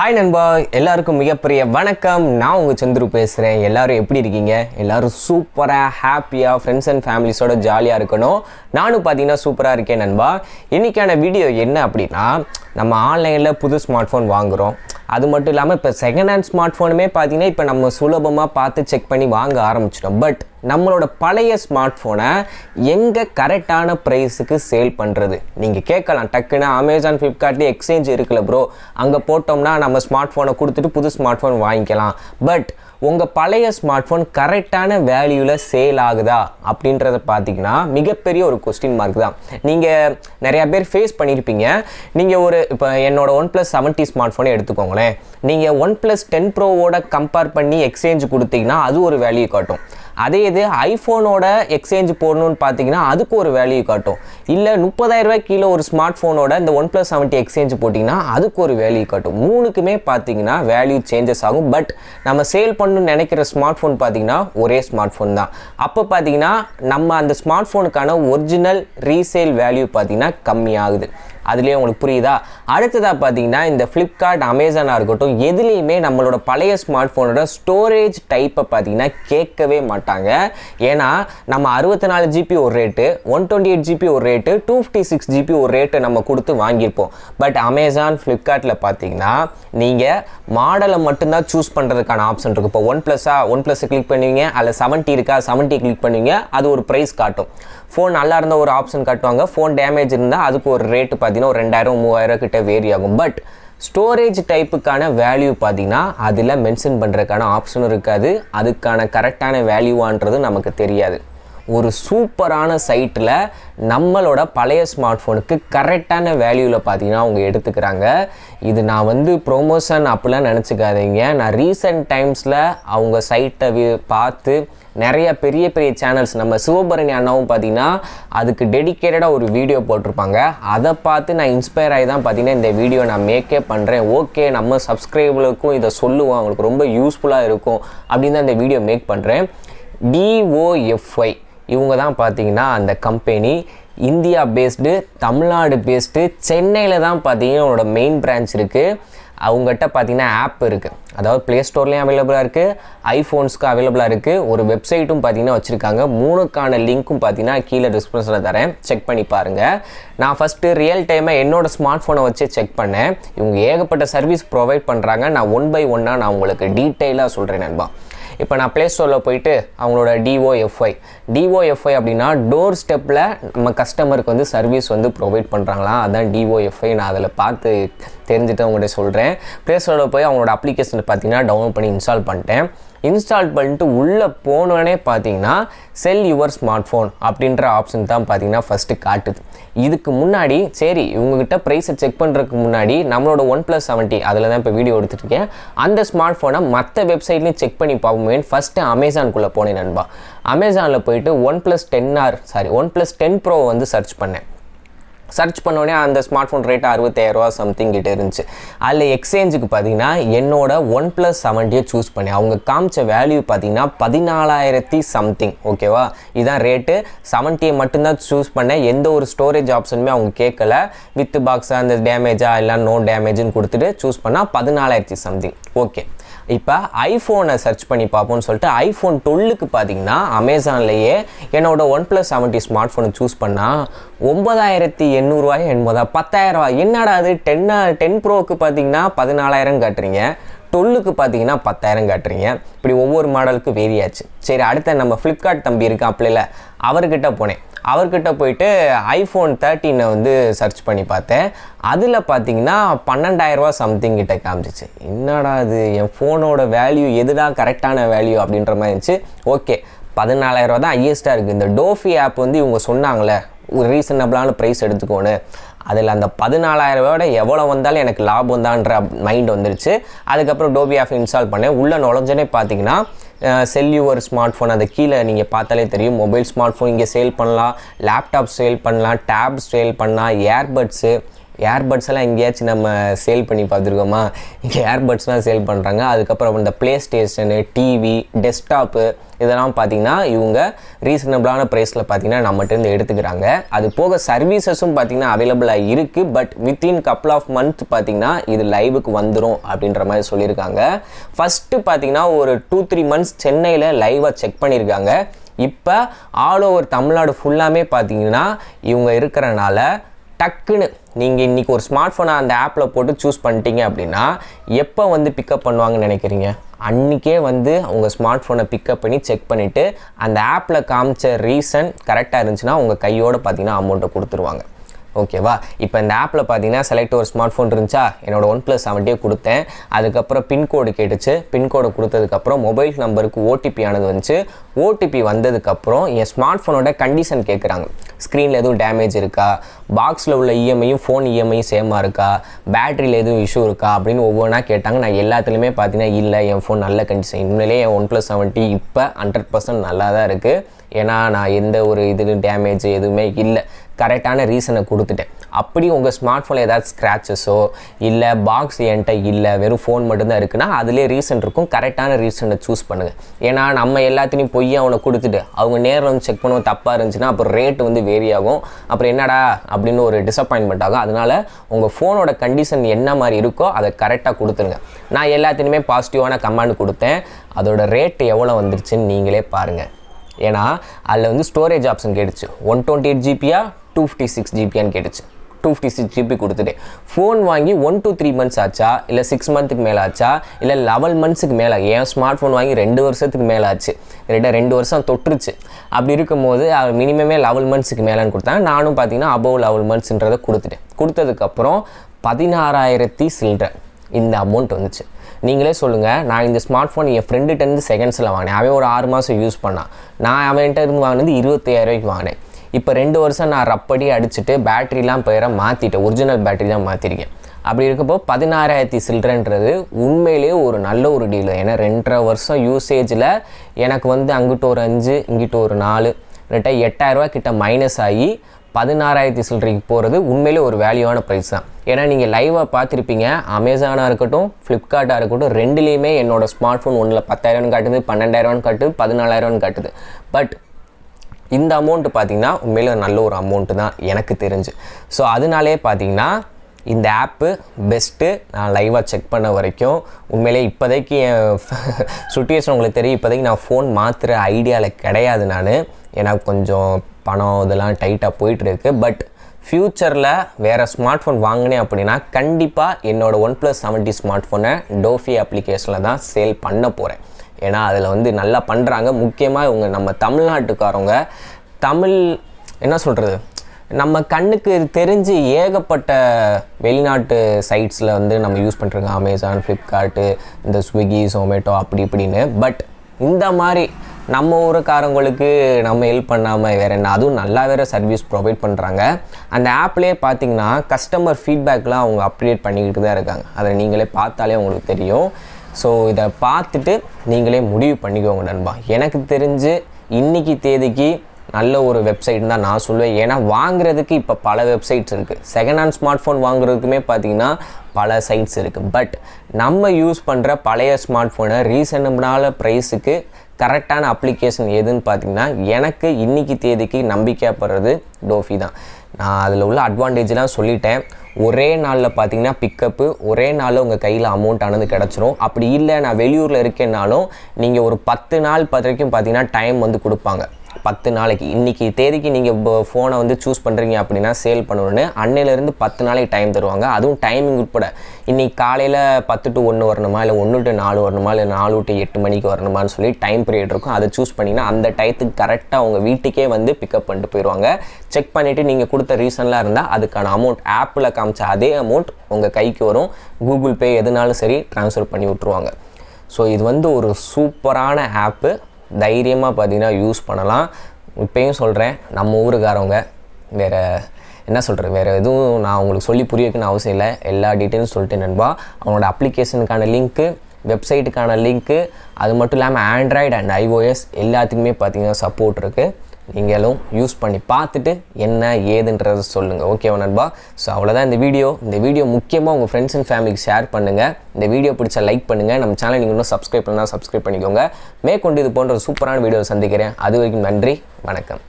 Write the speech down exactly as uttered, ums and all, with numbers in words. Hi Nanba, எல்லாருக்கும் மிகப்பெரிய வணக்கம். நான் உங்க சந்துரு பேசுறேன். எல்லாரும் எப்படி இருக்கீங்க? எல்லாரும் சூப்பரா ஹாப்பியா ஃப்ரெண்ட்ஸ் அண்ட் ஃபேமிலிஸோட ஜாலியா இருக்கணும். நானும் பாத்தீங்கன்னா சூப்பரா இருக்கேன் நண்பா. இன்னைக்கான வீடியோ என்ன அப்படினா, நம்ம ஆன்லைன்ல புது ஸ்மார்ட் ஃபோன் வாங்குறோம். அது மட்டும் இல்லாம இப்ப செகண்ட் ஹேண்ட் ஸ்மார்ட் ஃபோனுமே பாத்தீங்கன்னா இப்ப நம்ம சுலபமா பார்த்து செக் பண்ணி வாங்க ஆரம்பிச்சிட்டோம். பட் நம்மளோட பழைய ஸ்மார்ட் ஃபோனை எங்கே கரெக்டான ப்ரைஸுக்கு சேல் பண்ணுறது? நீங்கள் கேட்கலாம், டக்குன்னா அமேசான் ஃப்ளிப்கார்ட்லேயே எக்ஸ்சேஞ்ச் இருக்குல்ல ப்ரோ, அங்கே போட்டோம்னா நம்ம ஸ்மார்ட் ஃபோனை கொடுத்துட்டு புது ஸ்மார்ட் ஃபோன் வாங்கிக்கலாம். பட் உங்கள் பழைய ஸ்மார்ட் ஃபோன் கரெக்டான வேல்யூவில் சேல் ஆகுதா அப்படின்றத பார்த்திங்கன்னா மிகப்பெரிய ஒரு கொஸ்டின் மார்க் தான். நீங்கள் நிறையா பேர் ஃபேஸ் பண்ணியிருப்பீங்க. நீங்கள் ஒரு இப்போ என்னோட ஒன் ப்ளஸ் செவன்டி ஸ்மார்ட் ஃபோனை எடுத்துக்கோங்களேன். நீங்கள் ஒன் ப்ளஸ் டென் ப்ரோவோட கம்பேர் பண்ணி எக்ஸ்சேஞ்ச் கொடுத்தீங்கன்னா அது ஒரு வேல்யூ காட்டும். அதே இது ஐஃபோனோட எக்ஸ்சேஞ்ச் போடணும்னு பார்த்தீங்கன்னா அதுக்கு ஒரு வேல்யூ காட்டும். இல்லை முப்பதாயிரம் ரூபாய் கீழே ஒரு ஸ்மார்ட் ஃபோனோட இந்த ஒன் ப்ளஸ் செவன்டி எக்ஸ்சேஞ்ச் போட்டிங்கன்னா அதுக்கு ஒரு வேல்யூ காட்டும். மூணுக்குமே பார்த்தீங்கன்னா வேல்யூ சேஞ்சஸ் ஆகும். பட் நம்ம சேல் பண்ணணும்னு நினைக்கிற ஸ்மார்ட் ஃபோன் பார்த்தீங்கன்னா ஒரே ஸ்மார்ட் ஃபோன் தான். அப்போ பார்த்தீங்கன்னா நம்ம அந்த ஸ்மார்ட் ஃபோனுக்கான ஒரிஜினல் ரீசேல் வேல்யூ பார்த்தீங்கன்னா கம்மியாகுது. அதுலேயே உங்களுக்கு புரியுதா? அடுத்ததாக பார்த்தீங்கன்னா இந்த ஃப்ளிப்கார்ட் அமேசானாக இருக்கட்டும், எதுலேயுமே நம்மளோட பழைய ஸ்மார்ட் ஃபோனோட ஸ்டோரேஜ் டைப்பை பார்த்தீங்கன்னா கேட்கவே மாட்டாங்க. ஏன்னா நம்ம அறுபத்தி நாலு ஜிபி ஒரு rate, one twenty eight GB ஒரு rate, two fifty six GB ஒரு ரேட்டு நம்ம கொடுத்து வாங்கியிருப்போம். பட் அமேசான் ஃப்ளிப்கார்ட்டில் பார்த்தீங்கன்னா நீங்கள் மாடலை மட்டும்தான் சூஸ் பண்ணுறதுக்கான ஆப்ஷன் இருக்குது. இப்போ ஒன் ப்ளஸ்ஸா ஒன் ப்ளஸ் கிளிக் பண்ணுவீங்க, அதில் செவன்ட்டி இருக்கா செவன்ட்டி கிளிக் பண்ணுவீங்க, அது ஒரு ப்ரைஸ் காட்டும். ஃபோன் நல்லா இருந்தால் ஒரு ஆப்ஷன் காட்டுவாங்க, ஃபோன் டேமேஜ் இருந்தால் அதுக்கு ஒரு ரேட்டு பார்த்தீங்கன்னா ஒரு ரெண்டாயிரம் மூவாயிரம் கிட்ட வேரி ஆகும். பட் ஸ்டோரேஜ் டைப்புக்கான வேல்யூ பார்த்தீங்கன்னா அதில் மென்ஷன் பண்ணுறதுக்கான ஆப்ஷனும் இருக்காது. அதுக்கான கரெக்டான வேல்யூவான்றது நமக்கு தெரியாது. ஒரு சூப்பரான சைட்டில் நம்மளோட பழைய ஸ்மார்ட் ஃபோனுக்கு கரெக்டான வேல்யூவில் பார்த்தீங்கன்னா அவங்க எடுத்துக்கிறாங்க. இது நான் வந்து ப்ரொமோஷன் அப்படிலாம் நினச்சிக்காதீங்க. நான் ரீசன்ட் டைம்ஸில் அவங்க சைட்டை பார்த்து நிறையா பெரிய பெரிய சேனல்ஸ், நம்ம சிவபரணி அண்ணாவும் பார்த்தீங்கன்னா அதுக்கு டெடிக்கேட்டடாக ஒரு வீடியோ போட்டிருப்பாங்க. அதை பார்த்து நான் இன்ஸ்பயர் ஆகி தான் பார்த்தீங்கன்னா இந்த வீடியோ நான் மேக்கே பண்ணுறேன். ஓகே, நம்ம சப்ஸ்கிரைபர்களுக்கும் இதை சொல்லுவோம், அவங்களுக்கு ரொம்ப யூஸ்ஃபுல்லாக இருக்கும் அப்படின்னு தான் இந்த வீடியோ மேக் பண்ணுறேன். டிஓஎஃப்ஐ இவங்க தான் பார்த்தீங்கன்னா அந்த company. India based, Tamil Nadu based, சென்னையில் தான் பார்த்தீங்கன்னா அவங்களோட மெயின் பிரான்ச் இருக்குது. அவங்ககிட்ட பார்த்தீங்கன்னா ஆப் இருக்குது, அதாவது ப்ளே ஸ்டோர்லேயும் அவைலபிளாக இருக்குது, ஐஃபோன்ஸ்க்கு அவைலபிளாக இருக்குது, ஒரு வெப்சைட்டும் பார்த்தீங்கன்னா வச்சுருக்காங்க. மூணுக்கான லிங்க்கும் பார்த்தீங்கன்னா கீழே டிஸ்கிரிப்ஷனில் தரேன், செக் பண்ணி பாருங்கள். நான் ஃபஸ்ட்டு ரியல் டைமாக என்னோடய ஸ்மார்ட் ஃபோனை வச்சு செக் பண்ணேன். இவங்க ஏகப்பட்ட சர்வீஸ் ப்ரொவைட் பண்ணுறாங்க. நான் ஒன் பை ஒன்னாக நான் உங்களுக்கு டீட்டெயிலாக சொல்கிறேன் நண்பா. இப்போ நான் ப்ளே ஸ்டோரில் போயிட்டு அவங்களோட டிஓஎஃப்ஐ டிஓஎஃப்ஐ அப்படின்னா டோர் ஸ்டெப்பில் நம்ம கஸ்டமருக்கு வந்து சர்வீஸ் வந்து ப்ரொவைட் பண்ணுறாங்களா, அதுதான் டிஓஎஃப்ஐ. நான் அதில் பார்த்து தெரிஞ்சுட்டு அவங்கள்ட்ட சொல்கிறேன். ப்ளே ஸ்டோரில் போய் அவங்களோட அப்ளிகேஷனை பார்த்தீங்கன்னா டவுன்லோட் பண்ணி இன்ஸ்டால் பண்ணிட்டேன். இன்ஸ்டால் பண்ணிட்டு உள்ளே போனோடனே பார்த்தீங்கன்னா செல் யுவர் ஸ்மார்ட் ஃபோன் அப்படின்ற ஆப்ஷன் தான் பார்த்தீங்கன்னா ஃபஸ்ட்டு காட்டுது. இதுக்கு முன்னாடி சரி இவங்ககிட்ட ப்ரைஸை செக் பண்ணுறதுக்கு முன்னாடி நம்மளோட ஒன் ப்ளஸ் செவன்ட்டி அதில் தான் இப்போ வீடியோ எடுத்துகிட்ருக்கேன். அந்த ஸ்மார்ட் ஃபோனை மற்ற வெப்சைட்லேயும் செக் பண்ணி பார்ப்போமே. ஃபஸ்ட்டு அமேசானுக்குள்ளே போனேன் நண்பா. அமேசானில் போயிட்டு one plus ten or sorry one plus ten pro வந்து சர்ச் பண்ணேன். சர்ச் பண்ணோடனே அந்த ஸ்மார்ட் ஃபோன் ரேட்டு அறுபத்தாயிரரூவா சம்திங் கிட்டே இருந்துச்சு. அதில் எக்ஸ்சேஞ்சுக்கு பார்த்தீங்கன்னா என்னோட ஒன் ப்ளஸ் செவன்ட்டியை சூஸ் பண்ணேன். அவங்க காமிச்ச வேல்யூ பார்த்தீங்கன்னா பதினாலாயிரத்தி சம்திங். ஓகேவா, இதுதான் ரேட்டு. செவன்ட்டியை மட்டும்தான் சூஸ் பண்ணேன். எந்த ஒரு ஸ்டோரேஜ் ஆப்ஷனுமே அவங்க கேட்கல. வித் பாக்ஸாக அந்த டேமேஜாக எல்லாம் நோ டேமேஜுன்னு கொடுத்துட்டு சூஸ் பண்ணால் பதினாலாயிரத்தி சம்திங். ஓகே, இப்போ ஐஃபோனை சர்ச் பண்ணி பார்ப்போம்னு சொல்லிட்டு ஐஃபோன் டுவெல்லுக்கு பார்த்தீங்கன்னா அமேசான்லேயே என்னோட ஒன் ப்ளஸ் செவன்ட்டி ஸ்மார்ட் ஃபோனை சூஸ் பண்ணால் ஒன்பதாயிரத்தி எண்ணூறுரூவாய் எண்பதா பத்தாயிரரூவா. என்னடா அது, டென்னா டென் ப்ரோவுக்கு பார்த்தீங்கன்னா பதினாலாயிரம் காட்டுறீங்க, டுவெல்லுக்கு பார்த்தீங்கன்னா பத்தாயிரம் காட்டுறீங்க. இப்படி ஒவ்வொரு மாடலுக்கு வேரியாச்சு. சரி, அடுத்த நம்ம ஃப்ளிப்கார்ட் தம்பி இருக்கான் அப்படில, அவர்கிட்ட போனேன். அவர்கிட்ட போயிட்டு ஐஃபோன் தேர்ட்டீனை வந்து சர்ச் பண்ணி பார்த்தேன். அதில் பார்த்தீங்கன்னா பன்னெண்டாயிரரூவா சம்திங் கிட்ட காமிச்சிச்சு. என்னடா அது, என் ஃபோனோட வேல்யூ எதுடா கரெக்டான வேல்யூ அப்படின்ற மாதிரி இருந்துச்சு. ஓகே, பதினாலாயிரரூவா தான் ஹையஸ்ட்டாக இருக்குது. இந்த டோஃபி ஆப் வந்து இவங்க சொன்னாங்களே ஒரு ரீசனபிளான ப்ரைஸ் எடுத்துக்கோணும், அதில் அந்த பதினாலாயிரரூவாயோட எவ்வளோ வந்தாலும் எனக்கு லாபம் தான்ற மைண்ட் வந்துருச்சு. அதுக்கப்புறம் டோபி ஆப் இன்ஸ்டால் பண்ணேன். உள்ளே நுழைஞ்சோடனே பார்த்தீங்கன்னா செல் யுவர் ஸ்மார்ட் ஃபோன், அதை கீழே நீங்கள் பார்த்தாலே தெரியும். மொபைல் ஸ்மார்ட் ஃபோன் இங்கே சேல் பண்ணலாம், லேப்டாப் சேல் பண்ணலாம், டேப் சேல் பண்ணலாம், ஏர்பட்ஸு, Airbuds எல்லாம் எங்கயாச்சும் நம்ம சேல் பண்ணி பாத்துர்க்கோமா இங்க Airbuds எல்லாம் சேல் பண்றாங்க அதுக்கு அப்புறம் இந்த PlayStation டிவி டெஸ்க்டாப் இதெல்லாம் பாத்தீங்கன்னா இவங்க ரீசனபிளான பிரைஸ்ல பாத்தீங்கன்னா நம்மட்ட இருந்து எடுத்துக்கறாங்க அது போக சர்வீசஸும் பாத்தீங்கன்னா அவேலபிளா இருக்கு but within couple of month பாத்தீங்கன்னா இது லைவுக்கு வந்துரும் அப்படின்ற மாதிரி சொல்லிருக்காங்க ஃபர்ஸ்ட் பாத்தீங்கன்னா ஒரு two three months சென்னையில லைவா செக் பண்ணிருக்காங்க இப்ப ஆல் ஓவர் தமிழ்நாடு ஃபுல்லாமே பாத்தீங்கன்னா இவங்க இருக்கறனால டக்குனு நீங்க இன்னைக்கு ஒரு ஸ்மார்ட்போன் அந்த ஆப்ல போட்டு चूஸ் பண்ணிட்டீங்க அப்படினா எப்ப வந்து பிக் அப் பண்ணுவாங்கன்னு நினைக்கிறீங்க அன்னிக்கே வந்து உங்க ஸ்மார்ட்போனை பிக் அப் பண்ணி செக் பண்ணிட்டு அந்த ஆப்ல காமிச்ச ரீசன் கரெக்ட்டா இருந்துச்சுனா உங்க கையோட பாத்தீங்கன்னா அமௌண்ட கொடுத்துருவாங்க ஓகேவா இப்போ இந்த ஆப்ல பாத்தீங்கன்னா செலக்ட் ஒரு ஸ்மார்ட்போன் இருந்துச்சா என்னோட OnePlus seven T கொடுத்தேன் அதுக்கு அப்புறம் பின் கோட் கேட்டுச்சு பின் கோட் கொடுத்ததுக்கு அப்புறம் மொபைல் நம்பருக்கு O T P ஆனது வந்துச்சு O T P வந்ததுக்கு அப்புறம் இந்த ஸ்மார்ட்போனோட கண்டிஷன் கேக்குறாங்க ஸ்கிரீன்ல எதுவும் டேமேஜ் இருக்கா பாக்ஸ்ல உள்ள E M Iயும் ஃபோன் E M Iயும் சேமா இருக்கா பேட்டரியில எதுவும் இஷ்யூ இருக்கா அப்படினு ஒவ்வொண்ணா கேட்டாங்க நான் எல்லாத்துலயுமே பாத்தீனா இல்ல என் ஃபோன் நல்ல கண்டிஷன் இன்னும்லே என் OnePlus seven T இப்ப one hundred percent நல்லா தான் இருக்கு ஏனா நான் எந்த ஒரு இதுல டேமேஜ் எதுமே இல்ல கரெக்ட்டான ரீசனை கொடுத்துட்டேன் அப்படி உங்க ஸ்மார்ட்போன்ல ஏதாவது ஸ்கிராச்சஸோ இல்ல பாக்ஸ் என்ட இல்ல வெறும் ஃபோன் மட்டும் தான் இருக்குனா அதுலயே ரீசன் இருக்கும் கரெக்ட்டான ரீசனை चूஸ் பண்ணுங்க ஏனா நம்ம எல்லாத்தையும் போய் அவன கொடுத்துட்டு அவங்க நேர்ல வந்து செக் பண்ணுவோம் தப்பா இருந்துச்சுனா அப்ப ரேட் வந்து வேரி ஆகும் அப்ப என்னடா அப்படின ஒரு டிசாப்பாயின்ட்மென்ட் ஆகும் அதனால உங்க ஃபோனோட கண்டிஷன் என்ன மாதிரி இருக்கோ அதை கரெக்ட்டா கொடுத்துருங்க நான் எல்லாத்தையுமே பாசிட்டிவான கமாண்ட் கொடுத்தேன் அதோட ரேட் எவ்வளவு வந்துருச்சு நீங்களே பாருங்க ஏனா அதுல வந்து ஸ்டோரேஜ் ஆப்ஷன் கேடுச்சு one twenty-eight G B ஆ two fifty-six G B ன்னு கேடுச்சு two fifty-six G B கொடுத்துட்டே ஃபோன் வாங்கி one to three months ஆச்சா இல்ல six months க்கு மேல ஆச்சா இல்ல eleven months க்கு மேல ஏன் ஸ்மார்ட்போன் வாங்கி two வருஷத்துக்கு மேல ஆச்சு ரெண்டா two வருஷம் தொட்டுருச்சு அப்படி இருக்கும்போது மினிமமே eleven months க்கு மேலன்னு கொடுத்தாங்க நானும் பாத்தீங்கன்னா above eleven months ன்றத கொடுத்துட்டேன் கொடுத்ததுக்கு அப்புறம் sixteen thousand சில்ற இந்த அமௌண்ட் வந்துச்சு நீங்களே சொல்லுங்க நான் இந்த ஸ்மார்ட்போன் என் friend கிட்ட இருந்து செகண்ட்ஸ்ல வாங்குனேன் அவன் ஒரு six மாசம் யூஸ் பண்ணான் நான் அவன்கிட்ட இருந்து வாங்குனது twenty-five thousand வாங்குனேன் இப்போ two வருஷம் நான் ரப்படி அடிச்சிட்டு பேட்டரிலாம் பேர மாத்திட்டேன் ஒரிஜினல் பேட்டரி தான் மாத்திருக்கேன் அப்படி இருக்கப்போ sixteen thousand சில்றன்றது உண்மையிலேயே ஒரு நல்ல ஒரு டீல் ஏனா two point five வருஷம் யூசேஜ்ல எனக்கு வந்து அங்கிட்ட ஒரு five இங்கிட்ட ஒரு four ரெட்ட eight thousand கிட்ட மைனஸ் ஆகி sixteen thousand சில்றக்கு போறது உண்மையிலேயே ஒரு வேல்யூவான பிரைஸ் தான் ஏனா நீங்க லைவா பாத்திருப்பீங்க Amazon ஆ இருக்கட்டும் Flipkart ஆ இருக்கட்டும் ரெண்டுலயுமே என்னோட ஸ்மார்ட்போன் ஒண்ணுல ten thousand காட்டுது twelve thousand காட்டுது fourteen thousand காட்டுது பட் இந்த அமௌண்ட் பாத்தீங்கன்னா உண்மையிலே நல்ல ஒரு அமௌண்ட் தான் எனக்கு தெரிஞ்சு சோ அதனாலே பாத்தீங்கன்னா இந்த ஆப் பெஸ்ட் நான் லைவா செக் பண்ண வரைக்கும் உண்மையிலே இப்போதைக்கு சிச்சுவேஷன் உங்களுக்கு தெரியும் இப்போதைக்கு நான் ஃபோன் மாத்துற ஐடியால கிடையாது நான் ஏனா கொஞ்சம் பணம் இதெல்லாம் டைட்டா போயிட்டு இருக்கு பட் ஃபியூச்சர்ல வேற ஸ்மார்ட்போன் வாங்குனே அப்படினா கண்டிப்பா என்னோட OnePlus seven T ஸ்மார்ட்போனை டோஃபி அப்ளிகேஷன்ல தான் சேல் பண்ண போறேன் ஏனா அதுல வந்து நல்லா பண்றாங்க முக்கியமா இவங்க நம்ம தமிழ்நாட்டுக்காரங்க தமிழ் என்ன சொல்றது நம்ம கண்ணுக்கு தெரிஞ்சு ஏகப்பட்ட வெளிநாட்டு சைட்ஸ்ல வந்து நம்ம யூஸ் பண்றோம் Amazon Flipkart இந்த Swiggy Zomato அப்படி இப்படினு பட் இந்த மாதிரி நம்ம ஊர்காரங்களுக்கு நம்ம ஹெல்ப் பண்ணாம வேற என்ன அது நல்லா வேற சர்வீஸ் ப்ரொவைட் பண்றாங்க அந்த ஆப்லயே பாத்தீங்கன்னா கஸ்டமர் ஃபீட்பேக்லாம் அவங்க அப்டேட் பண்ணிக்கிட்டே தான் இருக்காங்க அத நீங்களே பார்த்தாலே உங்களுக்கு தெரியும் சோ இத பார்த்துட்டு நீங்களே முடிவு பண்ணிக்கோங்க நண்பா எனக்கு தெரிஞ்சு இன்னைக்கு தேதிக்கு நல்ல ஒரு வெப்சைட் தான் நான் சொல்வேன் ஏனா வாங்குறதுக்கு இப்ப பல வெப்சைட்ஸ் இருக்கு செகண்ட் ஹேண்ட் ஸ்மார்ட்போன் வாங்குறதுக்குமே பாத்தீங்கன்னா பல சைட்ஸ் இருக்கு பட் நம்ம யூஸ் பண்ற பழைய ஸ்மார்ட்போனை ரீசனபிளான பிரைஸ்க்கு கரெக்ட்டான அப்ளிகேஷன் எதுன்னு பாத்தீங்கன்னா எனக்கு இன்னைக்கு தேதிக்கு நம்பிக்கை படுறது டோஃபி தான் நான் அதுல உள்ள அட்வான்டேஜ்லாம் சொல்லிட்டேன் ஒரே நாள்ல பாத்தீங்கன்னா பிக் அப் ஒரே நாள்ல உங்க கையில அமௌண்ட் ஆனது கிடைச்சிரும் அப்படி இல்ல நான் வெளியூர்ல இருக்கேனாலும் நீங்க ஒரு ten நாள் பத்திரக்கும் பாத்தீங்கன்னா டைம் வந்து கொடுப்பாங்க ten நாளைக்கு இன்னைக்கு தேதிக்கு நீங்க ஃபோனை வந்து चूஸ் பண்றீங்க அப்படினா சேல் பண்ணனும்னு அன்னையில இருந்து ten நாளைக்கு டைம் தருவாங்க அதுவும் டைமிங் உட்பட இன்னைக்கு காலையில ten to one வரணுமா இல்ல one to four வரணுமா இல்ல four to eight மணிக்கு வரணுமான்னு சொல்லி டைம் பீரியட் இருக்கும் அதை चूஸ் பண்ணீங்கன்னா அந்த டைத்துக்கு கரெக்ட்டா உங்க வீட்டுக்கே வந்து பிக் அப் பண்ணிட்டு போயிடுவாங்க செக் பண்ணிட்டு நீங்க கொடுத்த ரீசன்லாம் இருந்தா அதுக்கான அமௌண்ட் ஆப்ல காமிச்ச அதே அமௌண்ட் உங்க கைக்கு வரும் Google Pay எதுனாலும் சரி ட்ரான்ஸ்ஃபர் பண்ணி விட்டுருவாங்க சோ இது வந்து ஒரு சூப்பரான ஆப் தைரியமா பாத்தீங்கன்னா யூஸ் பண்ணலாம் இப்பயும் சொல்றேன் நம்ம ஊர்காரங்க வேற என்ன சொல்றது வேற எதுவும் நான் உங்களுக்கு சொல்லி புரிய வைக்கணும் அவசியம் இல்ல எல்லா டீடைல்ஸ் சொல்லிட்டேன் நண்பா அவங்களோட அப்ளிகேஷனுக்கான லிங்க் வெப்சைட்டுக்கான லிங்க் அது மட்டும் இல்லாம Android and iOS எல்லாத்துக்குமே பாத்தீங்கன்னா சப்போர்ட் இருக்கு நீங்களும் யூஸ் பண்ணி பார்த்துட்டு என்ன ஏதுன்றது சொல்லுங்க. ஓகேவா நண்பா? ஸோ அவ்வளோதான் இந்த வீடியோ. இந்த வீடியோ முக்கியமாக உங்கள் ஃப்ரெண்ட்ஸ் அண்ட் ஃபேமிலிக்கு ஷேர் பண்ணுங்கள். இந்த வீடியோ பிடிச்சா லைக் பண்ணுங்கள். நம்ம சேனல் நீங்கள் இன்னும் சப்ஸ்கிரைப் பண்ணால் சப்ஸ்கிரைப் பண்ணிக்கோங்க. மேற்கொண்டு இது போன்ற சூப்பரான வீடியோவை சந்திக்கிறேன். அது வரைக்கும் நன்றி, வணக்கம்.